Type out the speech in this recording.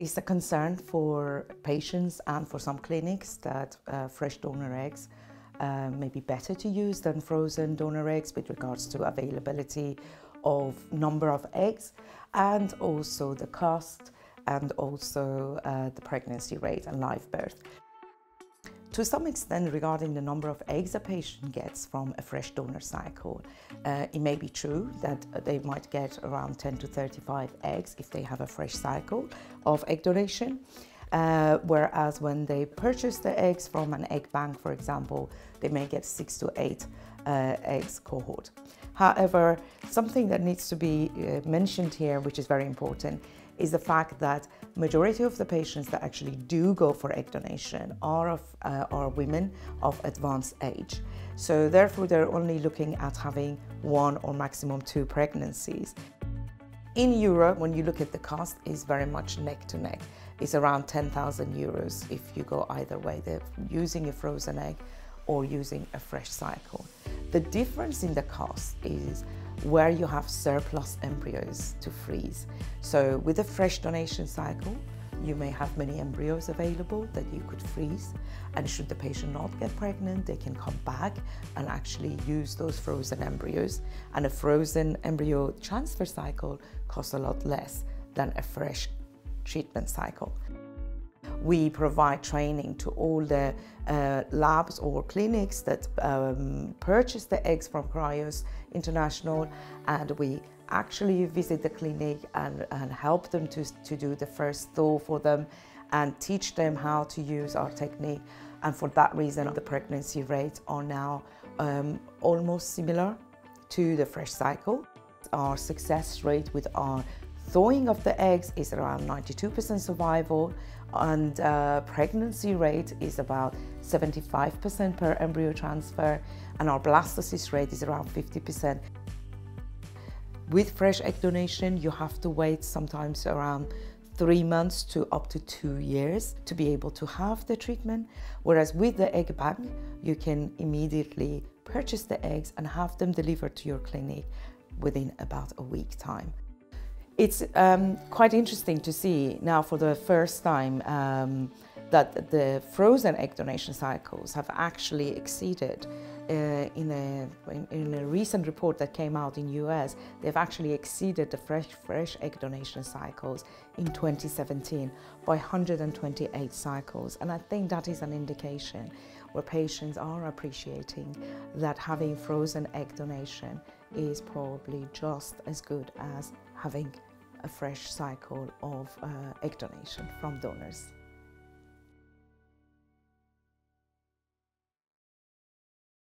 It's a concern for patients and for some clinics that fresh donor eggs may be better to use than frozen donor eggs with regards to availability of number of eggs, and also the cost, and also the pregnancy rate and live birth. To some extent, regarding the number of eggs a patient gets from a fresh donor cycle, it may be true that they might get around 10 to 35 eggs if they have a fresh cycle of egg donation. Whereas when they purchase the eggs from an egg bank, for example, they may get 6 to 8 eggs cohort. However, something that needs to be mentioned here, which is very important, is the fact that majority of the patients that actually do go for egg donation are women of advanced age. So therefore, they're only looking at having 1 or maximum 2 pregnancies. In Europe, when you look at the cost, it's very much neck to neck. It's around 10,000 euros if you go either way, using a frozen egg or using a fresh cycle. The difference in the cost is where you have surplus embryos to freeze. So with a fresh donation cycle, you may have many embryos available that you could freeze, and should the patient not get pregnant, they can come back and actually use those frozen embryos. And a frozen embryo transfer cycle costs a lot less than a fresh treatment cycle. We provide training to all the labs or clinics that purchase the eggs from Cryos International, and we actually visit the clinic and help them to do the first thaw for them and teach them how to use our technique. And for that reason, the pregnancy rates are now almost similar to the fresh cycle. Our success rate with our thawing of the eggs is around 92% survival, and pregnancy rate is about 75% per embryo transfer, and our blastocyst rate is around 50%. With fresh egg donation, you have to wait sometimes around 3 months to up to 2 years to be able to have the treatment, whereas with the egg bank, you can immediately purchase the eggs and have them delivered to your clinic within about a week's time. It's quite interesting to see now for the first time that the frozen egg donation cycles have actually exceeded, in a recent report that came out in US, they've actually exceeded the fresh egg donation cycles in 2017 by 128 cycles. And I think that is an indication where patients are appreciating that having frozen egg donation is probably just as good as having a fresh cycle of egg donation from donors.